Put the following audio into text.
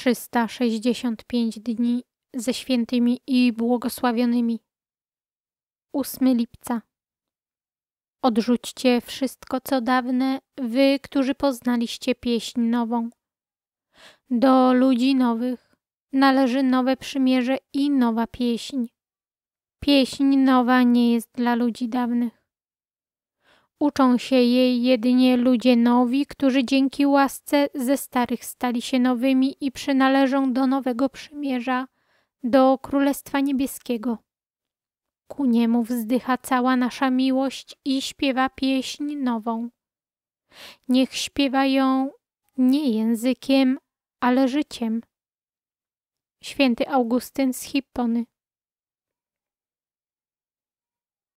365 dni ze świętymi i błogosławionymi. 8 lipca. Odrzućcie wszystko, co dawne, wy, którzy poznaliście pieśń nową. Do ludzi nowych należy nowe przymierze i nowa pieśń. Pieśń nowa nie jest dla ludzi dawnych. Uczą się jej jedynie ludzie nowi, którzy dzięki łasce ze starych stali się nowymi i przynależą do nowego przymierza, do Królestwa Niebieskiego. Ku niemu wzdycha cała nasza miłość i śpiewa pieśń nową. Niech śpiewa ją nie językiem, ale życiem. Święty Augustyn z Hippony.